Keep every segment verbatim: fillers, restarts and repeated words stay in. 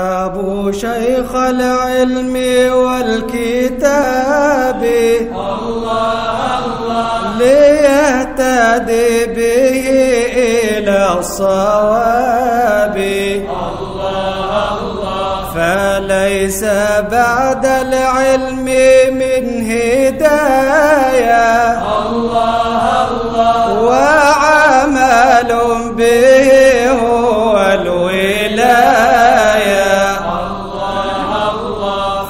أبو شيخ العلم والكتاب الله الله ليهتدي به إلى الصواب الله الله فليس بعد العلم من هداية الله الله وعمل به هو الولاية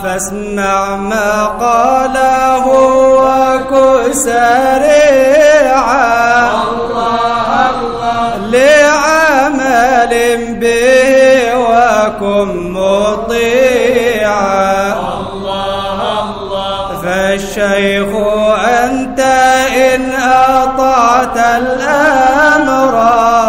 فاسمع ما قاله وكن سريعا الله الله لعمل به وكن مطيعا الله الله فالشيخ أنت إن أطعت الأمر الله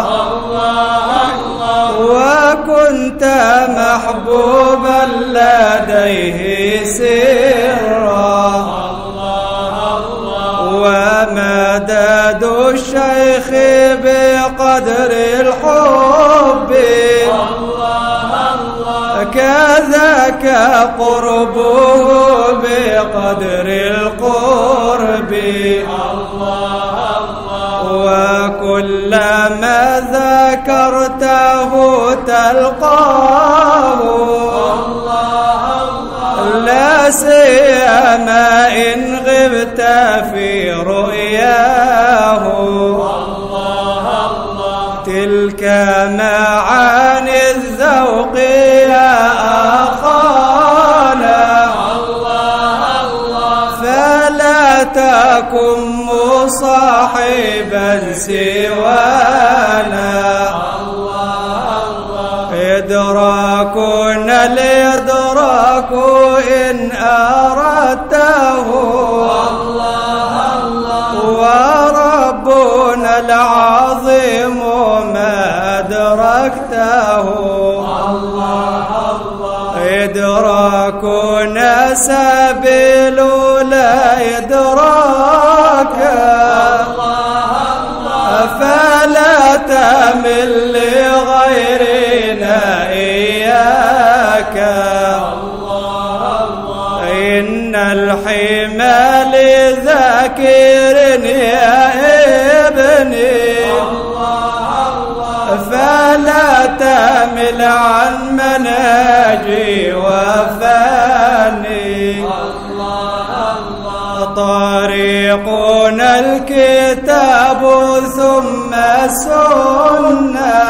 الله وكنت محبوبا لديه سرا الله الله ومداد الشيخ بقدر الحب الله الله كذاك قربه بقدر القرب الله الله وكلما ذكرته تلقاه لا سيما إن غبت في رؤياه الله الله تلك معاني الذوق يا أخانا الله الله فلا تكن مصاحبا سوانا الله الله إدراكنا الإدراك إن أردته الله الله وربنا العظيم ما أدركته الله الله إدراكنا سبيل لا إدراك الله الله فلا تمل لغيرنا إياك إن الحمى لذاكر يا ابني الله الله فلا تمل عن منهجي وفاني الله الله طريقنا الكتاب ثم السنة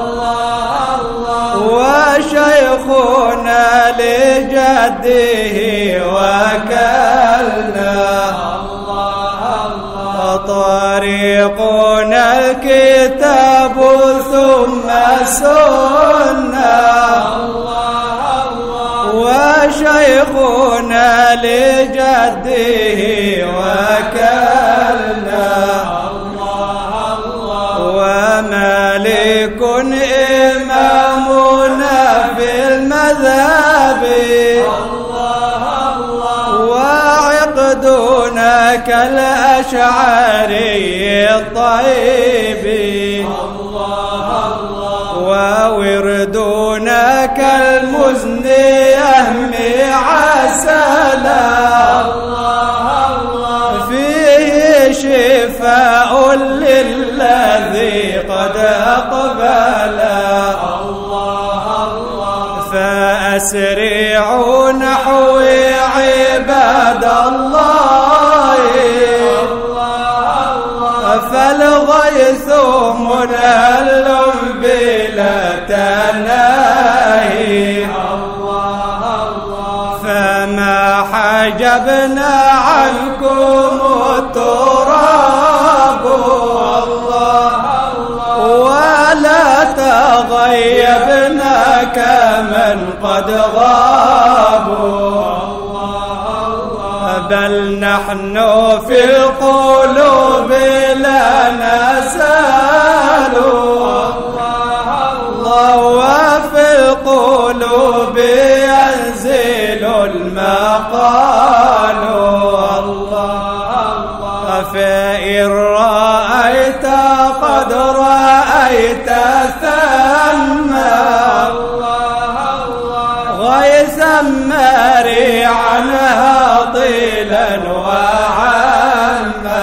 الله الله وشيخنا لجده وكلنا طريقنا الكتاب ثم السنة وشيخنا لجده وكلنا ومالك إمامنا في المذهب كالأشعري الطيب الله الله ووردنا كالمزني أهمي عسلا الله الله فيه شفاء للذي قد أقبلا الله الله فأسرعوا نحو عباد الله فالغيث منهل بلا تناهي فما حجبنا عنكم التراب ولا تغيبنا كمن قد غابوا بل نحن في القلوب لا نزال الله وفي القلوب ينزل المقال الله فإن رأيت قد رأيت ثم الله عمري عنها طيلا وعما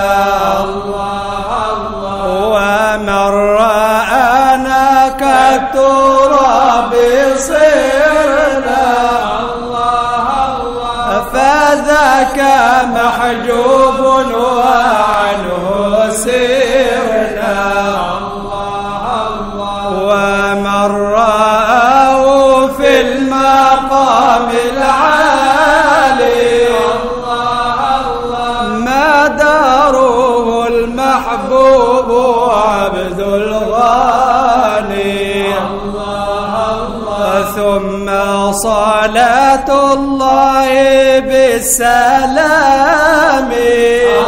الله الله ومن رآنا كالتراب صرنا الله الله فذاك محجوب وعنه سرنا الله الله ومن رآه في المقام العالي الله الله ما داره المحبوب عبد الغالي الله الله ثم صلاة الله بالسلام الله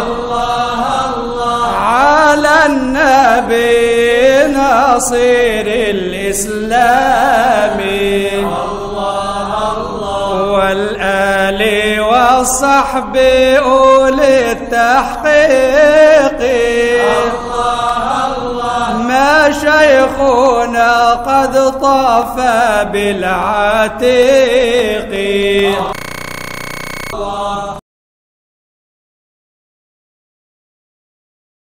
الله على النبي ناصر الإسلام والآل والصحب أولي التحقيق ما شيخنا قد طاف بالعتيق.